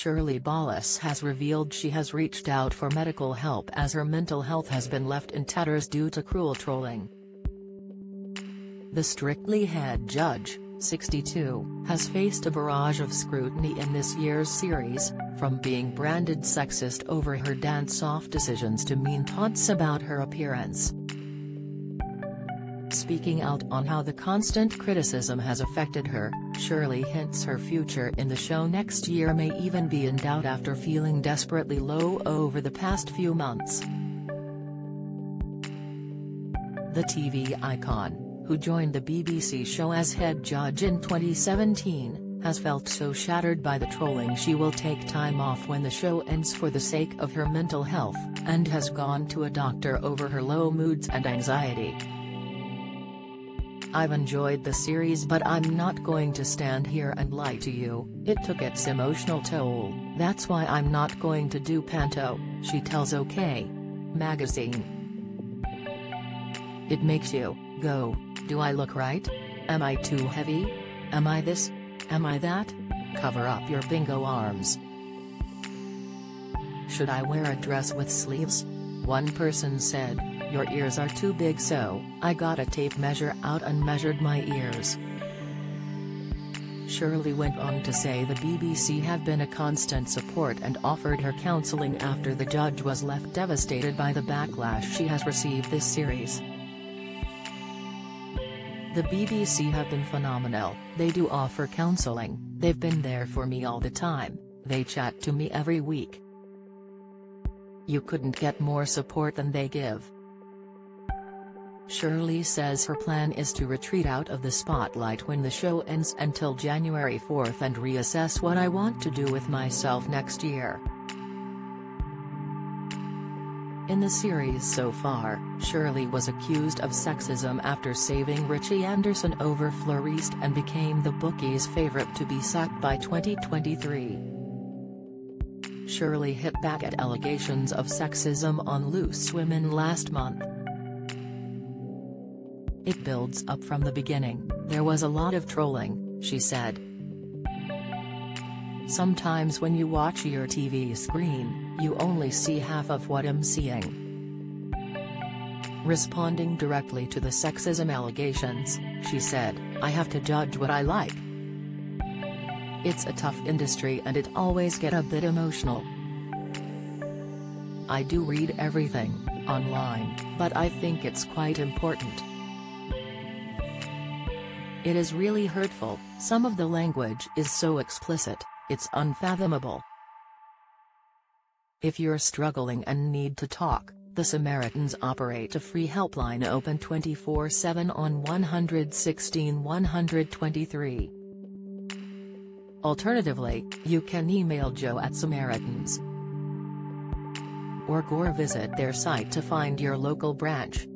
Shirley Ballas has revealed she has reached out for medical help as her mental health has been left in tatters due to cruel trolling. The Strictly head judge, 62, has faced a barrage of scrutiny in this year's series, from being branded sexist over her dance-off decisions to mean taunts about her appearance. Speaking out on how the constant criticism has affected her, Shirley hints her future in the show next year may even be in doubt after feeling desperately low over the past few months. The TV icon, who joined the BBC show as head judge in 2017, has felt so shattered by the trolling she will take time off when the show ends for the sake of her mental health, and has gone to a doctor over her low moods and anxiety. "I've enjoyed the series, but I'm not going to stand here and lie to you, it took its emotional toll, that's why I'm not going to do panto," she tells OK! magazine. "It makes you go, do I look right? Am I too heavy? Am I this? Am I that? Cover up your bingo arms. Should I wear a dress with sleeves?" One person said, "Your ears are too big, so I got a tape measure out and measured my ears." Shirley went on to say the BBC have been a constant support and offered her counselling after the judge was left devastated by the backlash she has received this series. "The BBC have been phenomenal, they do offer counselling, they've been there for me all the time, they chat to me every week. You couldn't get more support than they give." Shirley says her plan is to retreat out of the spotlight when the show ends until January 4th and reassess what I want to do with myself next year. In the series so far, Shirley was accused of sexism after saving Richie Anderson over Fleur East and became the bookies' favorite to be sacked by 2023. Shirley hit back at allegations of sexism on Loose Women last month. "It builds up from the beginning, there was a lot of trolling," she said. "Sometimes when you watch your TV screen, you only see half of what I'm seeing." Responding directly to the sexism allegations, she said, "I have to judge what I like. It's a tough industry and it always gets a bit emotional. I do read everything online, but I think it's quite important. It is really hurtful, some of the language is so explicit, it's unfathomable. If you're struggling and need to talk, the Samaritans operate a free helpline open 24/7 on 116 123. Alternatively, you can email joe@samaritans.org or visit their site to find your local branch."